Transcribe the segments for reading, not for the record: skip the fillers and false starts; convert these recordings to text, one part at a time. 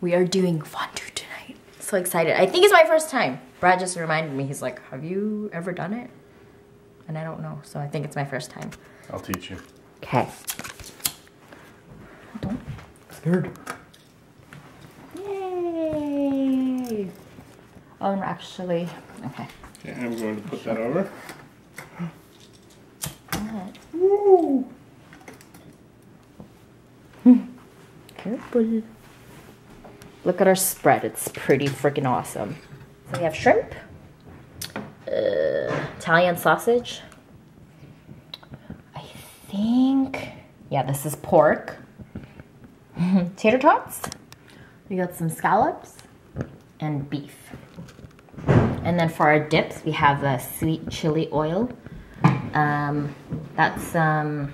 We are doing fondue tonight. So excited. I think it's my first time. Brad just reminded me, he's like, have you ever done it? And I don't know, so I think it's my first time. I'll teach you. Okay. Don't. Third. Yay! Oh, and actually, okay. Okay, I'm going to put that over. Woo! Careful. Look at our spread. It's pretty freaking awesome. So we have shrimp, Italian sausage. I think, yeah, this is pork. Tater tots. We got some scallops and beef. And then for our dips, we have the sweet chili oil. That's the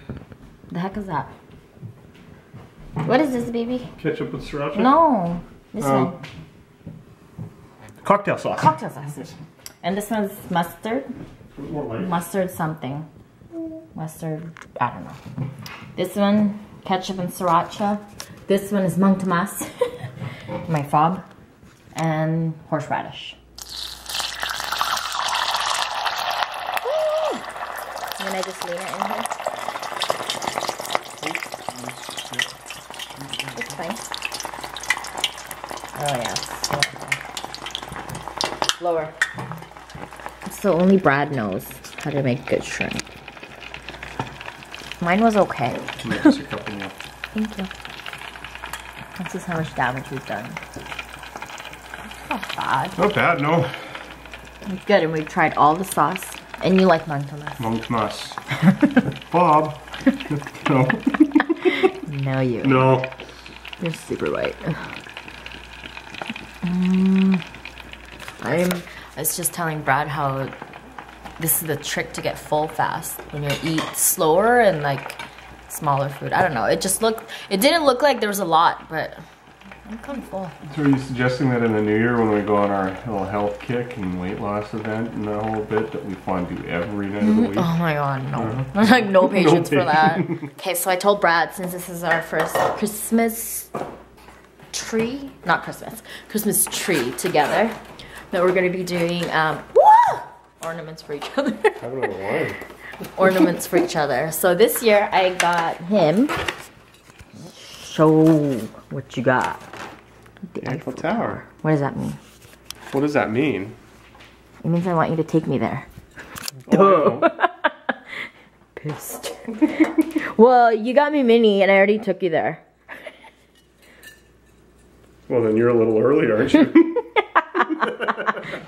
heck is that? What is this, baby? Ketchup with sriracha? No, this one. Cocktail sauce. Cocktail sausage. And this one's mustard. Mustard something. Mustard, I don't know. This one, ketchup and sriracha. This one is Mang Tamas, my fob, and horseradish. And I just lean it in here. It's fine. Oh yeah. Lower. So only Brad knows how to make good shrimp. Mine was okay. Thank you. This is how much damage we've done. It's not bad. Not bad, no. It's good, and we've tried all the sauce. And you like Mang Tamas. Mang Tamas. Bob. No. No, you. No. You're super light. I was just telling Brad how this is the trick to get full fast. When you eat slower and like smaller food. I don't know. It just looked. It didn't look like there was a lot, but I'm kind of full. So are you suggesting that in the new year when we go on our little health kick and weight loss event and the whole bit that we fondue every night of the week? Oh my god, no. There's like no patience for that. Okay, so I told Brad since this is our first Christmas tree, not Christmas, Christmas tree together, that we're going to be doing ornaments for each other. I don't know why. Ornaments for each other. So this year I got him. Show what you got. The Eiffel Tower. What does that mean? What does that mean? It means I want you to take me there. Oh, no. Pissed. Well, you got me Minnie and I already took you there. Well, then you're a little early, aren't you?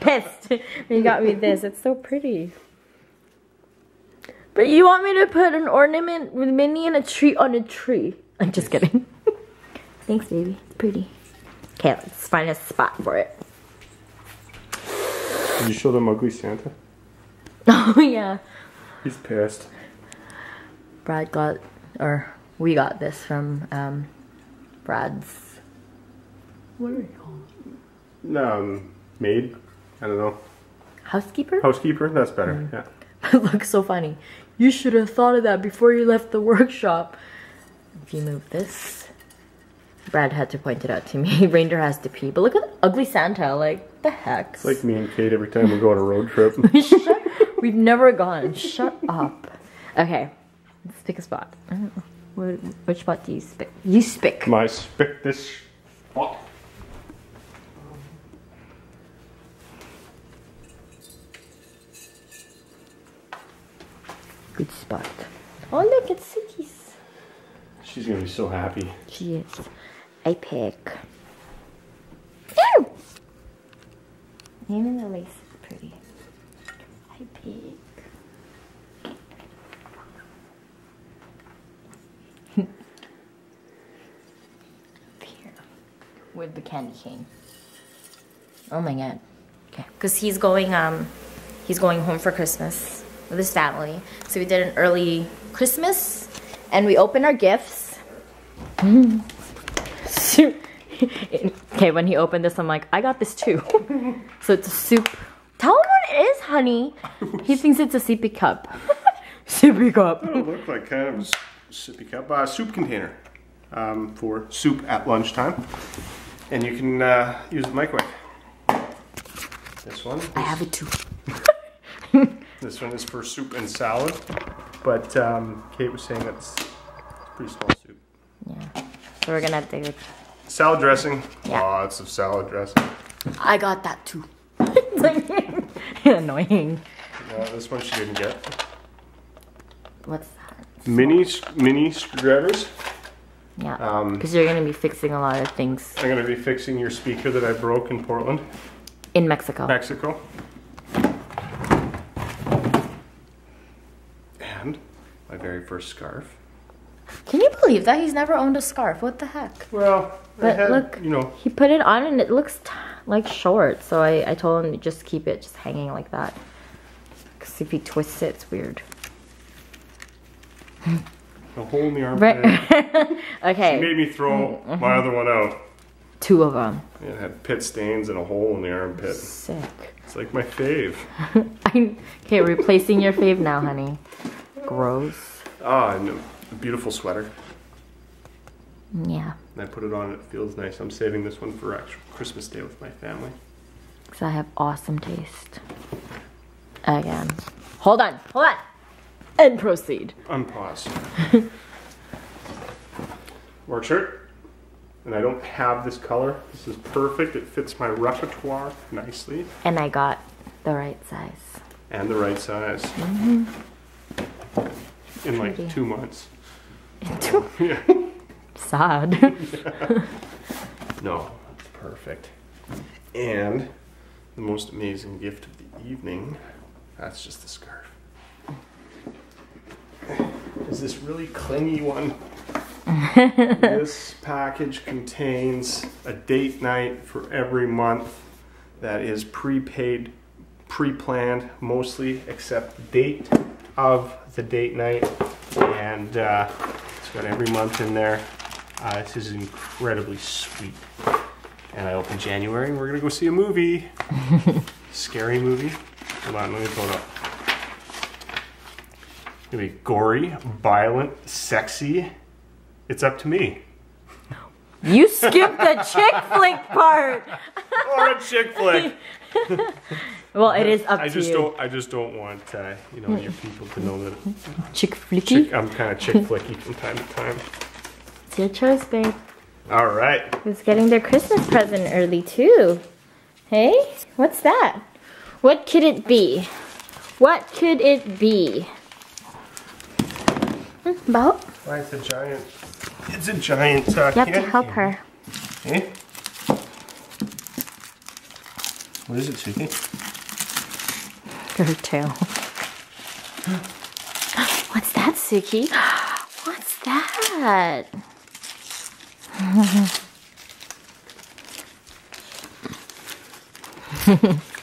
Pissed. You got me this. It's so pretty. But you want me to put an ornament with Minnie and a tree on a tree. I'm just kidding. Thanks, baby. It's pretty. Okay, let's find a spot for it. Did you show them ugly Santa? Oh, yeah. He's pissed. Brad got, or we got this from Brad's. What are you called? Maid. I don't know. Housekeeper? Housekeeper? That's better, yeah. It looks so funny. You should have thought of that before you left the workshop. If you move this, Brad had to point it out to me. Reindeer has to pee, but look at the ugly Santa, like the heck. It's like me and Kate every time we go on a road trip. We've never gone. Shut up. Okay, let's pick a spot. I don't know. Which spot do you pick? You pick. My pick this spot. Good spot. Oh look, it's Suki's. She's gonna be so happy. She is. I pick. Ew! Even the lace is pretty. I pick. Up here. With the candy cane. Oh my god. Okay. Because he's going home for Christmas with his family. So we did an early Christmas. And we open our gifts. Okay, when he opened this, I'm like, I got this too. So it's a soup. Tell him what it is, honey. He thinks it's a sippy cup. Sippy cup. It looked like kind of a sippy cup. Soup container for soup at lunchtime. and you can use the microwave. This one. I have it too. This one is for soup and salad, but Kate was saying that's pretty small soup. Yeah, so we're gonna have to take a salad dressing. Yeah. Oh, it's a salad dressing. I got that too. Annoying. No, this one she didn't get. What's that? Mini screwdrivers. Yeah, because you're gonna be fixing a lot of things. I'm gonna be fixing your speaker that I broke in Portland. In Mexico. Mexico. And my very first scarf. Can you believe that? He's never owned a scarf. What the heck? Well, but had, look, you know. He put it on and it looks like short. So I told him to just keep it just hanging like that. Because if he twists it, it's weird. A hole in the armpit. Right. Okay. She made me throw my other one out. Two of them. Yeah, it had pit stains and a hole in the armpit. Sick. It's like my fave. Okay, replacing your fave now, honey. Gross. Ah, and a beautiful sweater. Yeah. And I put it on and it feels nice. I'm saving this one for actual Christmas Day with my family. Because I have awesome taste. Again. Hold on. And proceed. Unpause. Work shirt. And I don't have this color. This is perfect. It fits my repertoire nicely. And I got the right size. And the right size. Mm-hmm. In like 2 months. In 2 months? Yeah. Sad. Yeah. No, it's perfect. And the most amazing gift of the evening, that's just the scarf. Is this really clingy one? This package contains a date night for every month that is prepaid, pre-planned mostly, except the date of the date night, and it's got every month in there. This is incredibly sweet, and I open January and we're gonna go see a movie. Scary movie. Hold on, let me pull it up. It's gonna be gory, violent, sexy. It's up to me. You skipped the chick flick part. Or a chick flick. Well, it is up to you. I just don't want you know, your people to know that chick flicky. I'm kind of chick flicky from time to time. It's your choice, babe. All right. Who's getting their Christmas present early too? Hey, what's that? What could it be? What could it be? About? Why, it's a giant. It's a giant. You have to help her. Hey, okay. What is it, Suki? Her tail. What's that, Suki? What's that?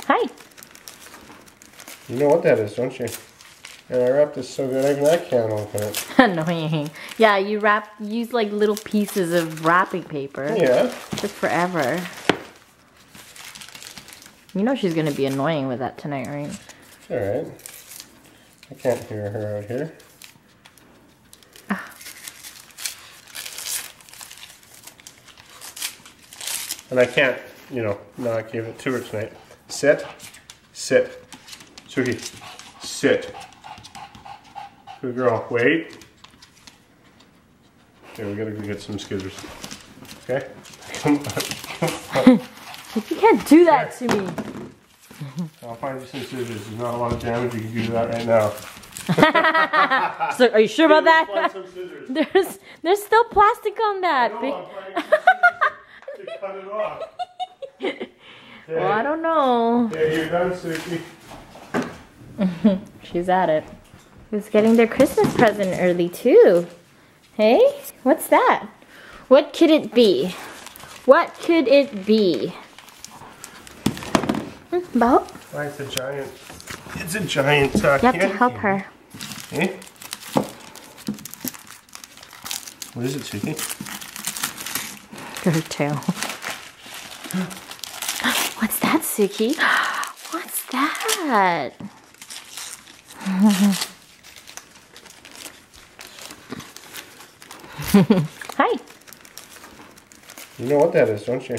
Hi. You know what that is, don't you? And I wrapped this so good I can't open it. Annoying. Yeah, you use like little pieces of wrapping paper. Yeah. It took forever. You know she's gonna be annoying with that tonight, right? Alright. I can't hear her out here. And I can't, you know, not give it to her tonight. Sit. Sit. Suki. Sit. Good girl. Wait. Okay, we gotta go get some scissors. Okay? Come on. You can't do that to me. I'll find you some scissors. There's not a lot of damage you can do to that right now. So, are you sure about that? Find some scissors. There's still plastic on that. I know, I'm finding some scissors to cut it off. Okay. Well, I don't know. Yeah, you're done, Suki. She's at it. Who's getting their Christmas present early too? Hey, what's that? What could it be? What could it be? About? Why, it's a giant. It's a giant. You have to help her. Hey, what is it, Suki? Her tail. What's that, Suki? What's that? Hi. You know what that is, don't you?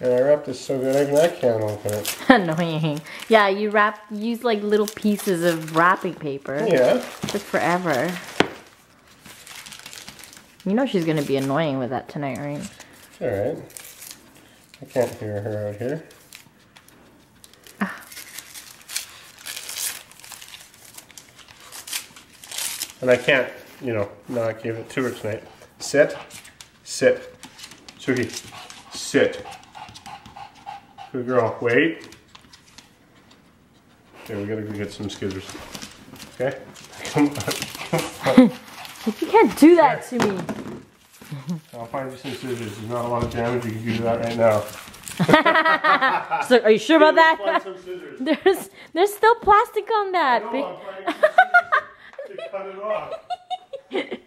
And I wrapped this so good I can't open it. Annoying. Yeah, you use like little pieces of wrapping paper. Yeah. It took forever. You know she's gonna be annoying with that tonight, right? It's alright. I can't hear her out here. And I can't, you know, not give it to her tonight. Sit. Sit. Cookie. Sit. Good girl. Wait. Okay, we gotta go get some Skitters. Okay? Come on. You can't do that to me. I'll find you some scissors. There's not a lot of damage you can do to that right now. So, are you sure about that? Find some scissors. There's still plastic on that. I know, I'm finding some scissors to cut it off. Okay.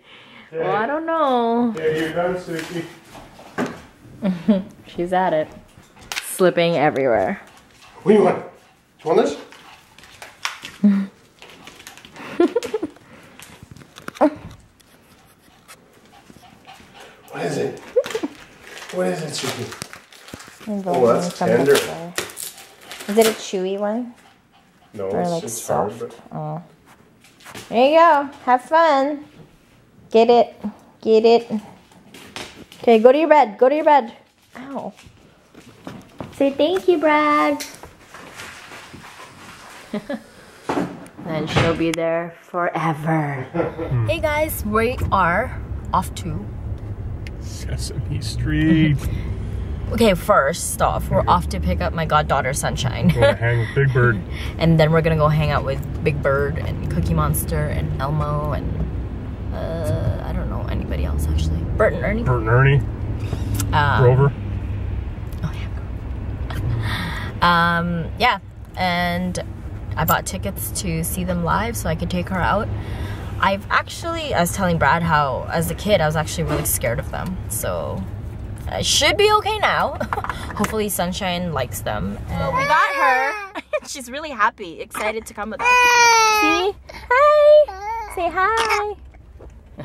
Well, I don't know. Yeah, you're done, Suki. She's at it. Slipping everywhere. What do you want? Do you want this? What is it? What is it, Suki? Oh, that's tender. Is it a chewy one? No, or it's like soft. Hard, but... oh. There you go. Have fun. Get it. Get it. Okay, go to your bed. Go to your bed. Ow. Say thank you, Brad. And she'll be there forever. Hey guys, we are off to Sesame Street. Okay, first off, we're off to pick up my goddaughter Sunshine. We're gonna hang with Big Bird. And then we're gonna go hang out with Big Bird and Cookie Monster and Elmo and I don't know anybody else actually. Bert and Ernie. Bert and Ernie. Rover. Oh yeah. Yeah, and I bought tickets to see them live so I could take her out. I was telling Brad how, as a kid, I was actually really scared of them. So, I should be okay now. Hopefully Sunshine likes them. And we got her. She's really happy, excited to come with us. See? Hi. Say hi.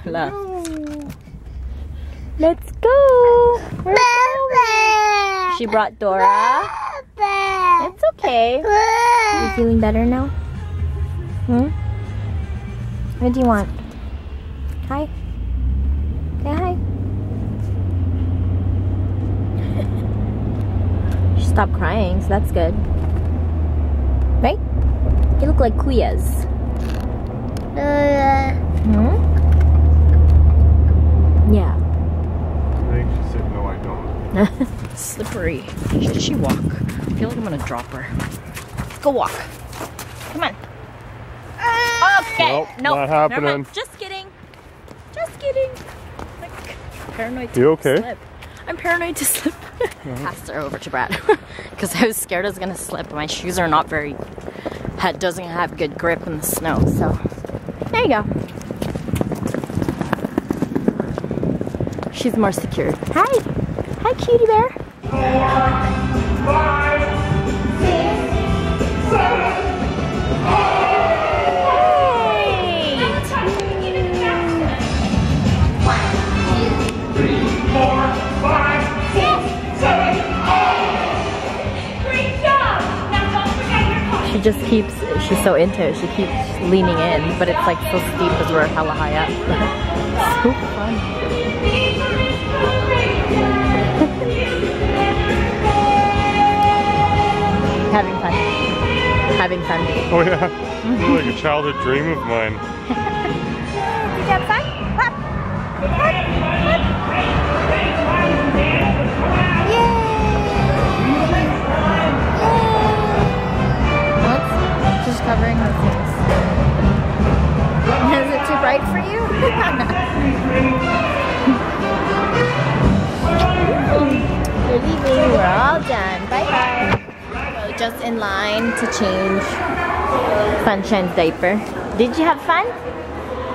Hello. Let's go. We're going. She brought Dora. It's okay. Are you feeling better now? Hmm? What do you want? Hi. Say hi. She stopped crying, so that's good. Right? You look like Kuyas. Hmm? Yeah. I think she said, no, I don't. Slippery. Should she walk? I feel like I'm gonna drop her. Go walk. Come on. Okay. Nope, not happening. Just kidding. Just kidding. Like, paranoid to slip. I'm paranoid to slip. Passed her over to Brad because I was scared I was gonna slip. My shoes are not very. Doesn't have good grip in the snow. So there you go. She's more secure. Hi, hi, cutie bear. 4, 5, 6, 7, 8. She just keeps, she's so into it, she keeps leaning in, but it's like so steep because we're hella high up. So fun. Having fun. Having fun. Oh yeah, it's like a childhood dream of mine. Did you have fun? Hop. Hop. Yay! Just covering her face. Is it too bright for you? Pretty baby, we're all done. Bye bye. So just in line to change Sunshine's diaper. Did you have fun?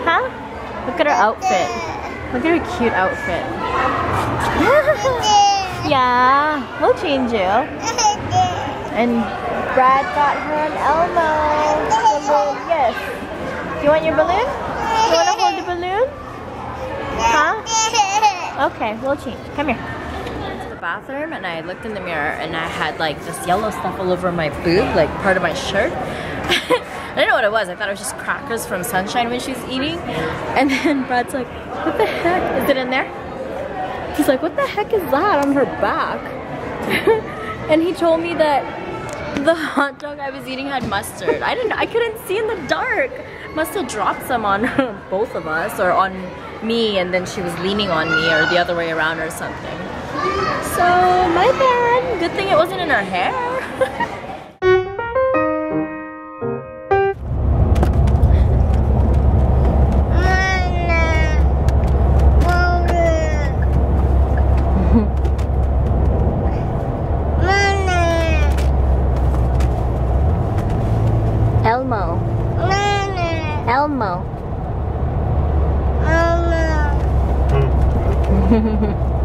Huh? Look at her outfit. Look at her cute outfit. Yeah, we'll change you. And. Brad got her an Elmo balloon. Yes. Do you want your balloon? You want to hold the balloon? Huh? Okay, we'll change. Come here. bathroom and I looked in the mirror and I had like this yellow stuff all over my boob, like part of my shirt. I didn't know what it was. I thought it was just crackers from Sunshine when she was eating. And then Brad's like, what the heck? Is it in there? He's like, what the heck is that on her back? And he told me that the hot dog I was eating had mustard. I couldn't see in the dark. Must have dropped some on both of us or on me, and then she was leaning on me or the other way around or something. So my bad. Good thing it wasn't in her hair. Elmo. Elmo.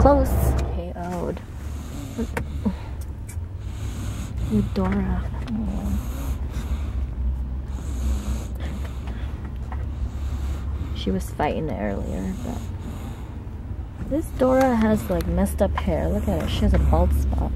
Close. KO'd. Dora. She was fighting it earlier, but this Dora has like messed up hair. Look at it. She has a bald spot.